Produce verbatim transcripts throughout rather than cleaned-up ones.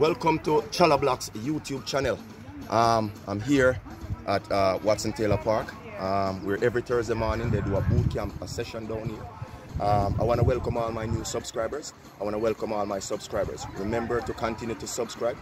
Welcome to Challa Blacks YouTube channel. Um, I'm here at uh, Watson Taylor Park, um, where every Thursday morning they do a boot camp, a session down here. Um, I want to welcome all my new subscribers. I want to welcome all my subscribers. Remember to continue to subscribe,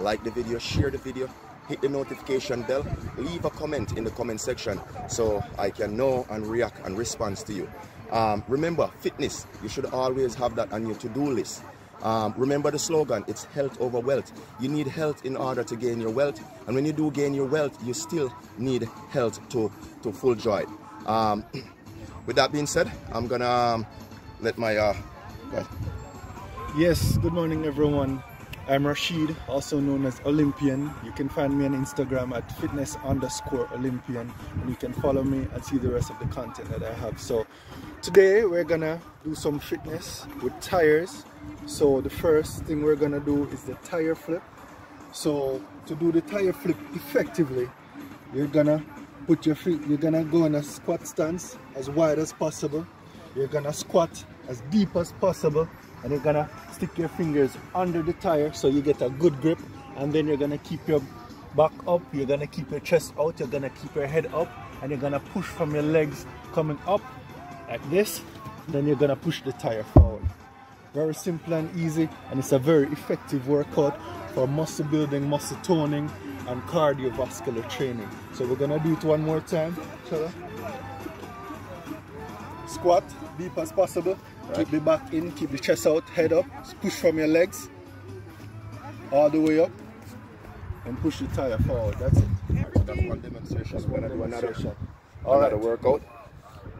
like the video, share the video, hit the notification bell, leave a comment in the comment section so I can know and react and respond to you. Um, remember, fitness, you should always have that on your to-do list. Um, remember the slogan, it's health over wealth. You need health in order to gain your wealth, and when you do gain your wealth, you still need health to, to full joy. Um, with that being said, I'm gonna um, let my... Uh, uh... Yes, good morning everyone. I'm Rashid, also known as Olympian. You can find me on Instagram at fitness underscore Olympian, and you can follow me and see the rest of the content that I have. So today we're gonna do some fitness with tires. So the first thing we're gonna do is the tire flip. So to do the tire flip effectively, you're gonna put your feet, you're gonna go in a squat stance as wide as possible. You're gonna squat as deep as possible, and you're gonna stick your fingers under the tire so you get a good grip, and then you're gonna keep your back up, you're gonna keep your chest out, you're gonna keep your head up, and you're gonna push from your legs coming up like this. Then you're gonna push the tire forward. Very simple and easy, and it's a very effective workout for muscle building, muscle toning, and cardiovascular training. So we're gonna do it one more time. Shall I? Squat deep as possible. Keep the back in, keep the chest out, head up, push from your legs, all the way up, and push the tire forward. That's it. That's one demonstration. That's one demonstration. All right. Another workout.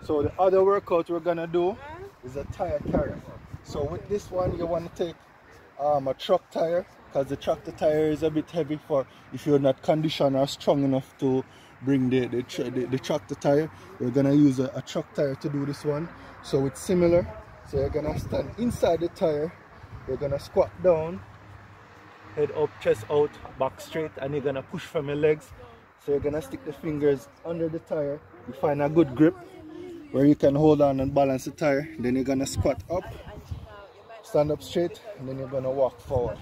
So the other workout we're gonna do is a tire carry. So with this one, you want to take um, a truck tire, because the tractor tire is a bit heavy for if you're not conditioned or strong enough to bring the, the, tra the, the tractor tire. We're gonna use a, a truck tire to do this one. So it's similar. So you're gonna stand inside the tire, you're gonna squat down, head up, chest out, back straight, and you're gonna push from your legs. So you're gonna stick the fingers under the tire, you find a good grip where you can hold on and balance the tire. Then you're gonna squat up, stand up straight, and then you're gonna walk forward.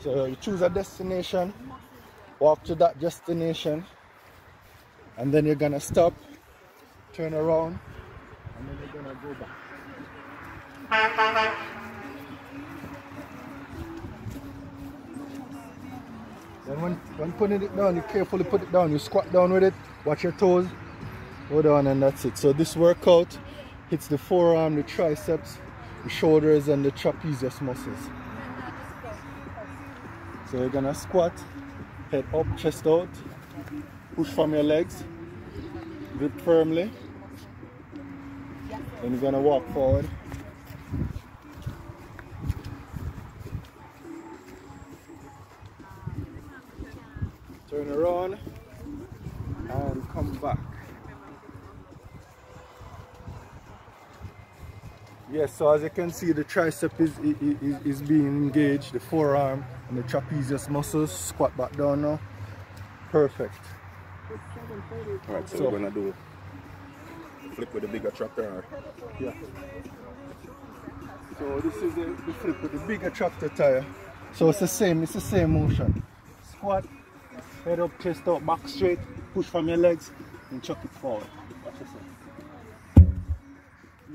So you choose a destination, walk to that destination, and then you're gonna stop, turn around, and then we're gonna go back. Then when, when putting it down, you carefully put it down. You squat down with it, watch your toes, go down, and that's it. So this workout hits the forearm, the triceps, the shoulders, and the trapezius muscles. So you're gonna squat, head up, chest out, push from your legs, grip firmly. And you're gonna walk forward. Turn around and come back. Yes, so as you can see, the tricep is, is, is being engaged, the forearm and the trapezius muscles. Squat back down now. Perfect. All right, so, so we're gonna do flip with the bigger tractor. Yeah. So this is the, the flip with the bigger tractor tire. So it's the same, it's the same motion. Squat, head up, chest out, back straight, push from your legs, and chuck it forward. Watch yourself.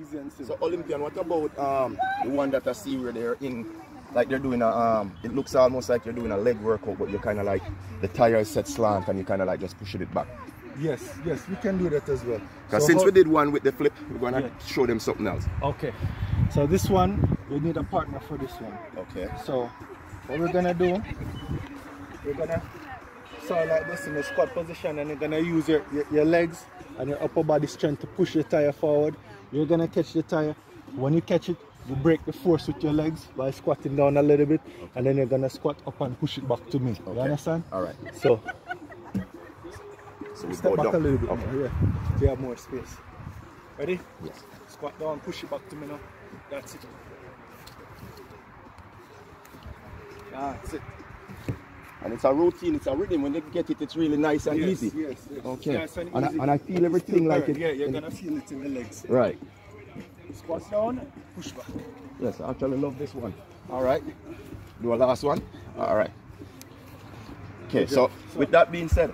Easy and simple. So Olympian, what about um the one that I see where they're in, like they're doing a um it looks almost like you're doing a leg workout, but you're kinda like the tire is set slant and you kinda like just pushing it back. Yes, yes, we can do that as well. Because so since we did one with the flip, we're going to yeah. show them something else. Okay. So this one, we need a partner for this one. Okay. So what we're going to do, we're going to start like this in the squat position, and you're going to use your, your, your legs and your upper body strength to push the tire forward. You're going to catch the tire. When you catch it, you break the force with your legs by squatting down a little bit, okay. And then you're going to squat up and push it back to me. Okay. You understand? All right. So... So we step back down a little bit, okay. More, yeah. You have more space. Ready? Yes. Squat down, push it back to me now. That's it. That's it. And it's a routine, it's a rhythm. When you get it, it's really nice and yes, easy. Yes, yes. Okay. Nice and, and, easy. I, and I feel everything feel like it. Yeah, you're going to feel it in the legs. Right. Squat down, push back. Yes, I actually love this one. All right. Do a last one? All right. Okay, so with that being said,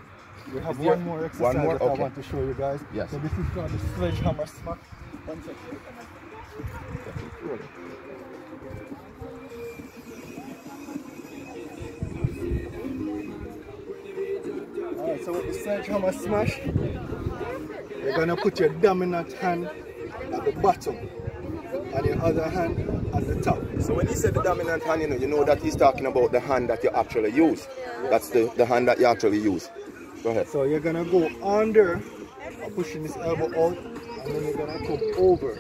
we have one more exercise one more? that okay. I want to show you guys. Yes. So this is called the sledgehammer smack. One second. Alright, so with the sledgehammer smash, you're going to put your dominant hand at the bottom and your other hand at the top. So when he said the dominant hand, you know, you know that he's talking about the hand that you actually use. That's the, the hand that you actually use. Go ahead. So you're going to go under, pushing this elbow out, and then you're going to come over.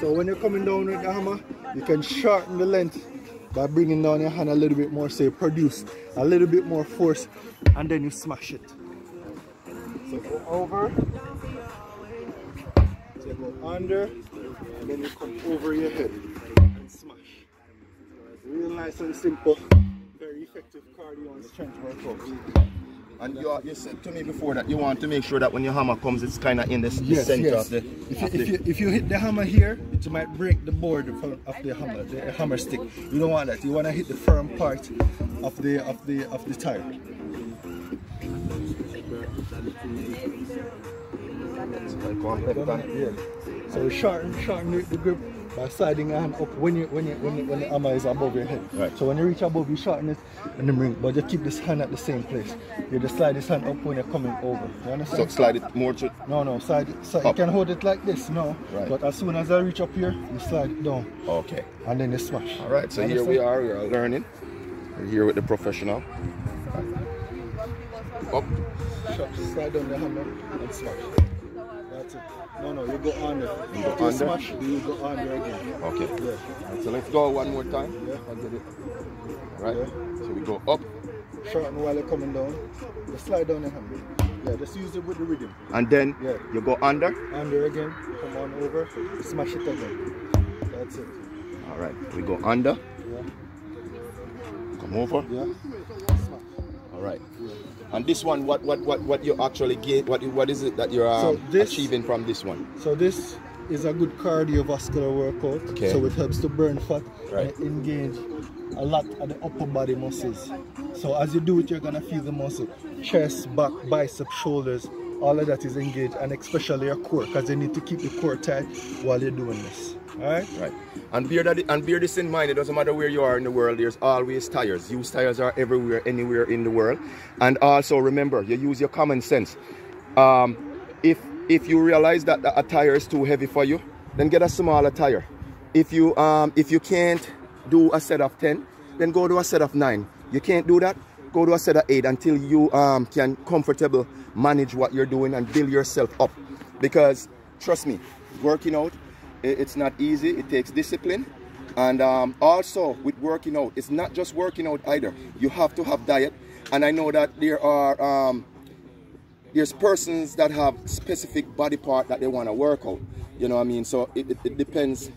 So when you're coming down with the hammer, you can shorten the length by bringing down your hand a little bit more, so you produce a little bit more force, and then you smash it. So go over, so you go under, and then you come over your head and smash. Real nice and simple, very effective cardio and strength workout. And you, you said to me before that you want to make sure that when your hammer comes, it's kind of in the, the yes, center yes. of the... If, of you, the if, you, if you hit the hammer here, it might break the board of the hammer, the hammer stick. You don't want that. You want to hit the firm part of the, of the, of the tire. So shorten, shorten the grip by sliding your hand up when, you, when, you, when, you, when the hammer is above your head. Right. So when you reach above, you shorten it and then ring, but you keep this hand at the same place. You just slide this hand up when you're coming over. You understand? So slide it more to... No, no, slide it. So you can hold it like this, no. Right. But as soon as I reach up here, you slide it down. Okay. And then you smash. All right, so here we are, we are learning. We're here with the professional. Right. Up. Slide down the hammer and smash. That's it. No, no, you go under. You go under? Smash, you go under again. Okay. Yeah. So let's go one more time. Yeah, I get it. All right. Yeah. So we go up. Shorten while you're coming down. Just slide down your hand. Yeah, just use it with the rhythm. And then yeah. you go under. Under again. Come on over. Smash it again. That's it. All right. We go under. Yeah. Come over. Yeah. Smash. All right. Yeah. And this one, what what what what you actually get? What what is it that you're um, so this, achieving from this one? So this is a good cardiovascular workout. Okay. So it helps to burn fat right. and engage a lot of the upper body muscles. So as you do it, you're gonna feel the muscle, chest, back, bicep, shoulders, all of that is engaged, and especially your core, because you need to keep the core tight while you're doing this. Alright? Right. And bear that and bear this in mind, it doesn't matter where you are in the world, there's always tires. Used tires are everywhere, anywhere in the world. And also remember, you use your common sense. Um, if if you realize that a tire is too heavy for you, then get a smaller tire. If you um if you can't do a set of ten, then go to a set of nine. You can't do that, go to a set of eight until you um can comfortably manage what you're doing and build yourself up. Because trust me, working out, it's not easy, it takes discipline. And um, also with working out, it's not just working out either. You have to have diet. And I know that there are um, there's persons that have specific body part that they want to work out. You know what I mean? So it, it, it depends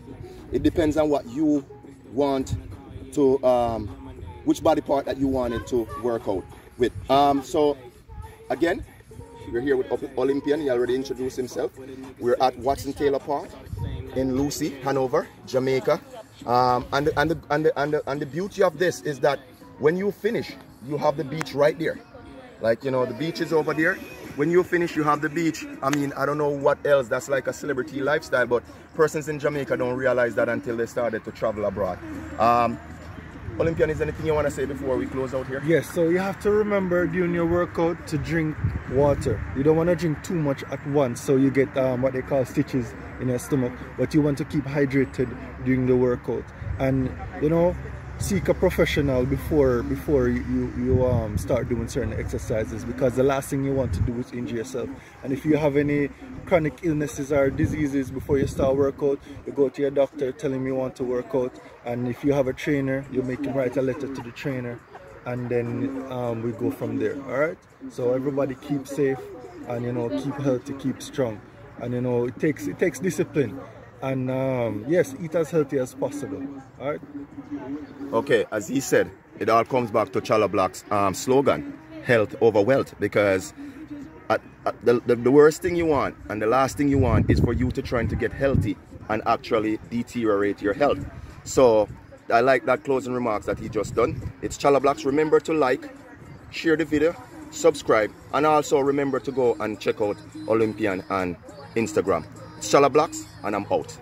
it depends on what you want to, um, which body part that you wanted to work out with. Um, so again, we're here with Olympian, he already introduced himself. We're at Watson Taylor Park in Lucy, Hanover, Jamaica. Um, and, the, and, the, and, the, and, the, and the beauty of this is that when you finish, you have the beach right there. Like, you know, the beach is over there. When you finish, you have the beach. I mean, I don't know what else. That's like a celebrity lifestyle, but persons in Jamaica don't realize that until they started to travel abroad. Um, Olympian, is there anything you want to say before we close out here? Yes, so you have to remember during your workout to drink water. You don't want to drink too much at once, so you get um, what they call stitches in your stomach, but you want to keep hydrated during the workout. And, you know, seek a professional before before you, you, you um, start doing certain exercises, because the last thing you want to do is injure yourself. And if you have any chronic illnesses or diseases before you start workout, you go to your doctor, tell him you want to work out. And if you have a trainer, you make him write a letter to the trainer, and then um, we go from there, all right? So everybody keep safe and, you know, keep healthy, keep strong. And, you know, it takes, it takes discipline. And um, yes, eat as healthy as possible, all right? Okay, as he said, it all comes back to Challa Blacks' um, slogan, health over wealth, because at, at the, the, the worst thing you want and the last thing you want is for you to try to get healthy and actually deteriorate your health. So I like that closing remarks that he just done. It's Challa Blacks. Remember to like, share the video, subscribe, and also remember to go and check out Olympian on Instagram. It's Challa Blacks, and I'm out.